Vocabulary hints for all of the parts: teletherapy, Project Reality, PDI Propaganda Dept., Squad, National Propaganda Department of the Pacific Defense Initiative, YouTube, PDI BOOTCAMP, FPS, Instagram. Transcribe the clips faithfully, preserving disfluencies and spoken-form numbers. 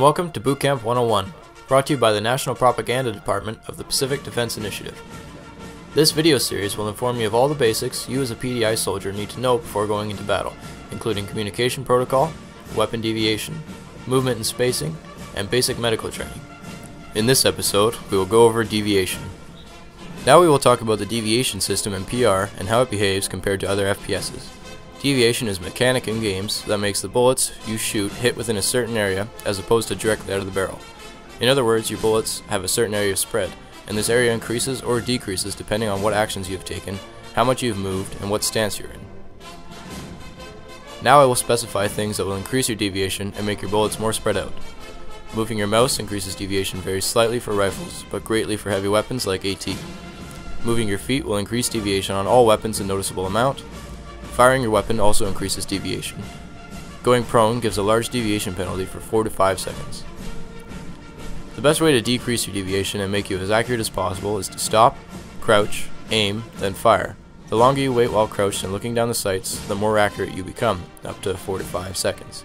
and welcome to Boot Camp one oh one, brought to you by the National Propaganda Department of the Pacific Defense Initiative. This video series will inform you of all the basics you as a P D I soldier need to know before going into battle, including communication protocol, weapon deviation, movement and spacing, and basic medical training. In this episode, we will go over deviation. Now we will talk about the deviation system in P R and how it behaves compared to other F P Ss. Deviation is a mechanic in games that makes the bullets you shoot hit within a certain area as opposed to directly out of the barrel. In other words, your bullets have a certain area of spread, and this area increases or decreases depending on what actions you have taken, how much you have moved, and what stance you're in. Now I will specify things that will increase your deviation and make your bullets more spread out. Moving your mouse increases deviation very slightly for rifles, but greatly for heavy weapons like AT. Moving your feet will increase deviation on all weapons a noticeable amount. Firing your weapon also increases deviation. Going prone gives a large deviation penalty for four to five seconds. The best way to decrease your deviation and make you as accurate as possible is to stop, crouch, aim, then fire. The longer you wait while crouched and looking down the sights, the more accurate you become, up to four to five seconds.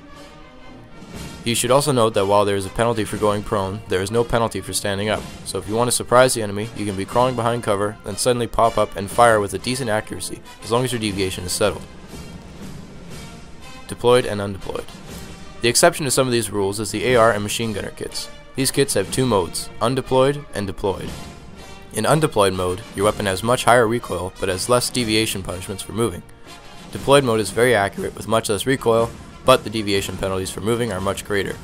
You should also note that while there is a penalty for going prone, there is no penalty for standing up, so if you want to surprise the enemy, you can be crawling behind cover, then suddenly pop up and fire with a decent accuracy, as long as your deviation is settled. Deployed and undeployed. The exception to some of these rules is the A R and machine gunner kits. These kits have two modes, undeployed and deployed. In undeployed mode, your weapon has much higher recoil, but has less deviation punishments for moving. Deployed mode is very accurate with much less recoil, but the deviation penalties for moving are much greater.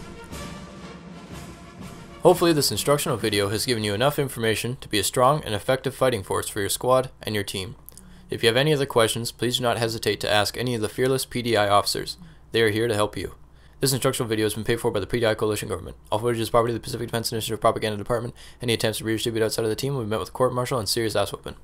Hopefully this instructional video has given you enough information to be a strong and effective fighting force for your squad and your team. If you have any other questions, please do not hesitate to ask any of the fearless P D I officers. They are here to help you. This instructional video has been paid for by the P D I Coalition Government. All footage is property of the Pacific Defense Initiative Propaganda Department. Any attempts to redistribute outside of the team will be met with court-martial and serious ass-whooping.